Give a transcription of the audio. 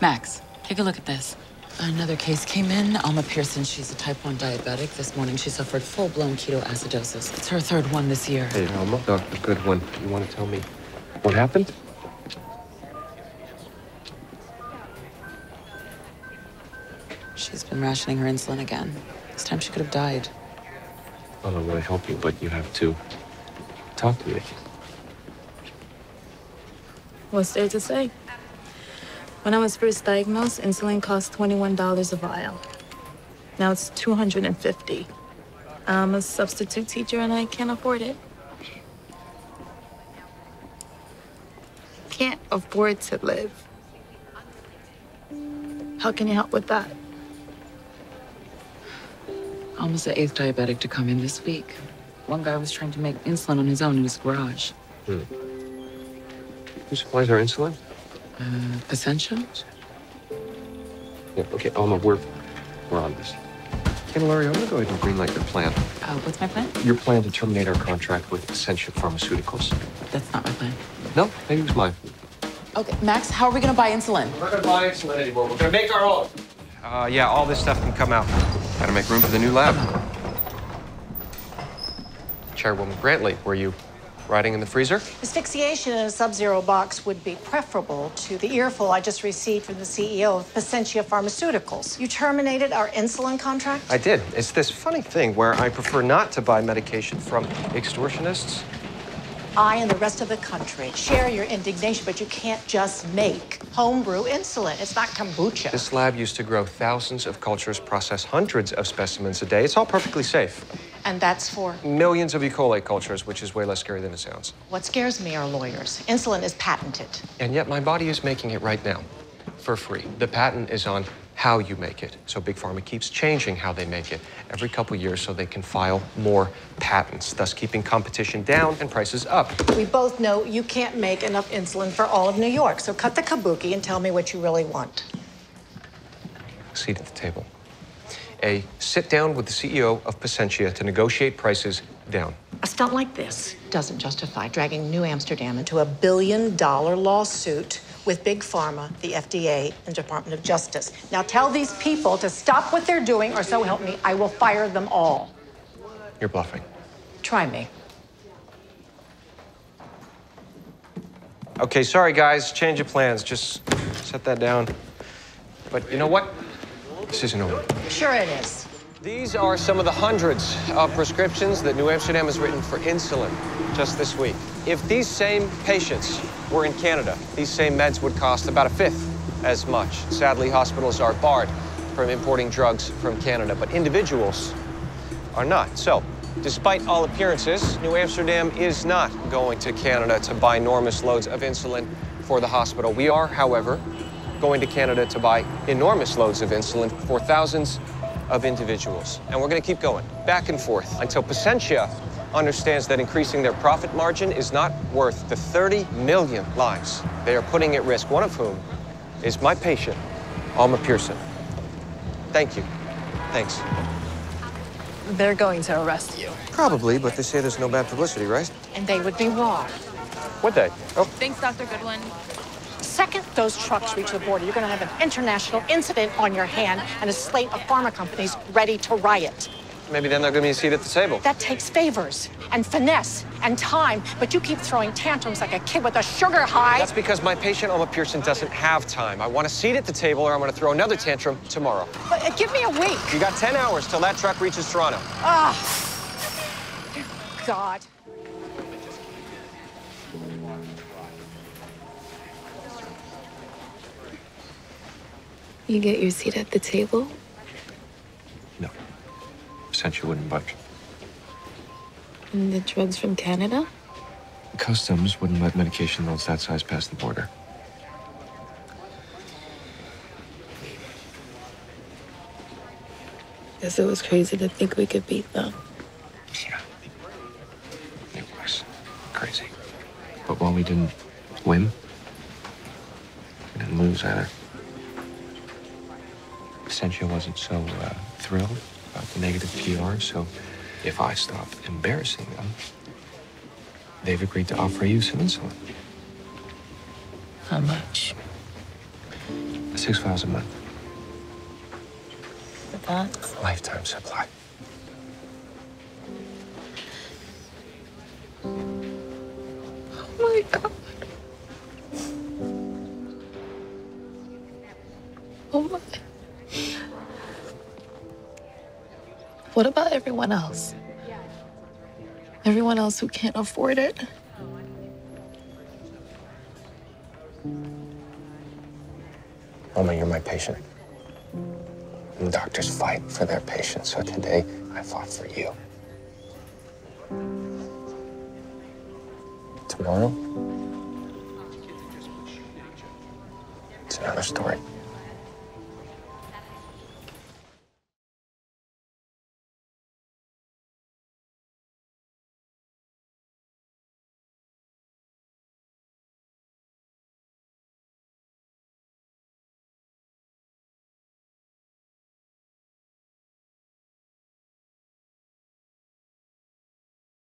Max, take a look at this. Another case came in, Alma Pearson. She's a type 1 diabetic. This morning she suffered full-blown ketoacidosis. It's her third one this year. Hey, Alma. Dr. Goodwin, you want to tell me what happened? She's been rationing her insulin again. This time she could have died. Well, I want to help you, but you have to talk to me. What's there to say? When I was first diagnosed, insulin cost $21 a vial. Now it's $250. I'm a substitute teacher and I can't afford it. Can't afford to live. How can you help with that? Almost the 8th diabetic to come in this week. One guy was trying to make insulin on his own in his garage. Hmm. Who supplies our insulin? Pacentia? Yeah, okay, Alma, we're on this. Hey, Laurie, I'm gonna go ahead and greenlight your plan. What's my plan? Your plan to terminate our contract with Essential Pharmaceuticals. That's not my plan. No, maybe it was mine. Okay, Max, how are we gonna buy insulin? We're not gonna buy insulin anymore. We're gonna make our own. Yeah, all this stuff can come out. Gotta make room for the new lab. Chairwoman Grantley, were you riding in the freezer? Asphyxiation in a Sub-Zero box would be preferable to the earful I just received from the CEO of Pacentia Pharmaceuticals. You terminated our insulin contract? I did. It's this funny thing where I prefer not to buy medication from extortionists. I and the rest of the country share your indignation, but you can't just make homebrew insulin. It's not kombucha. This lab used to grow thousands of cultures, process hundreds of specimens a day. It's all perfectly safe. And that's for? Millions of E. coli cultures, which is way less scary than it sounds. What scares me are lawyers. Insulin is patented. And yet my body is making it right now, for free. The patent is on how you make it. So Big Pharma keeps changing how they make it every couple years so they can file more patents, thus keeping competition down and prices up. We both know you can't make enough insulin for all of New York, so cut the kabuki and tell me what you really want. Seat at the table. A sit down with the CEO of Pacentia to negotiate prices down. A stunt like this doesn't justify dragging New Amsterdam into a $1 billion lawsuit with Big Pharma, the FDA, and Department of Justice. Now tell these people to stop what they're doing or so help me, I will fire them all. You're bluffing. Try me. Okay, sorry guys, change of plans. Just set that down. But you know what? This isn't over. Sure it is. These are some of the hundreds of prescriptions that New Amsterdam has written for insulin just this week. If these same patients were in Canada, these same meds would cost about 1/5 as much. Sadly, hospitals are barred from importing drugs from Canada, but individuals are not. So, despite all appearances, New Amsterdam is not going to Canada to buy enormous loads of insulin for the hospital. We are, however, going to Canada to buy enormous loads of insulin for thousands of individuals. And we're gonna keep going, back and forth, until Pacentia understands that increasing their profit margin is not worth the 30 million lives they are putting at risk, one of whom is my patient, Alma Pearson. Thank you. Thanks. They're going to arrest you. Probably, but they say there's no bad publicity, right? And they would be wrong. Would they? Oh. Thanks, Dr. Goodwin. The second those trucks reach the border, you're going to have an international incident on your hand and a slate of pharma companies ready to riot. Maybe then they'll give me a seat at the table. That takes favors and finesse and time, but you keep throwing tantrums like a kid with a sugar high. That's because my patient, Alma Pearson, doesn't have time. I want a seat at the table or I'm going to throw another tantrum tomorrow. But give me a week. You got 10 hours till that truck reaches Toronto. Ah, oh, God. You get your seat at the table? No. Pacentia wouldn't budge. And the drugs from Canada? Customs wouldn't let medication loads that size pass the border. Guess it was crazy to think we could beat them. Yeah. It was crazy. But while we didn't win, we didn't lose either. Pacentia wasn't so thrilled about the negative PR, so if I stop embarrassing them, they've agreed to offer you some insulin. How much? $6 a month. But that's... lifetime supply. Oh my God. Oh my. What about everyone else? Everyone else who can't afford it? Alma, you're my patient. And doctors fight for their patients, so today I fought for you. Tomorrow, it's another story.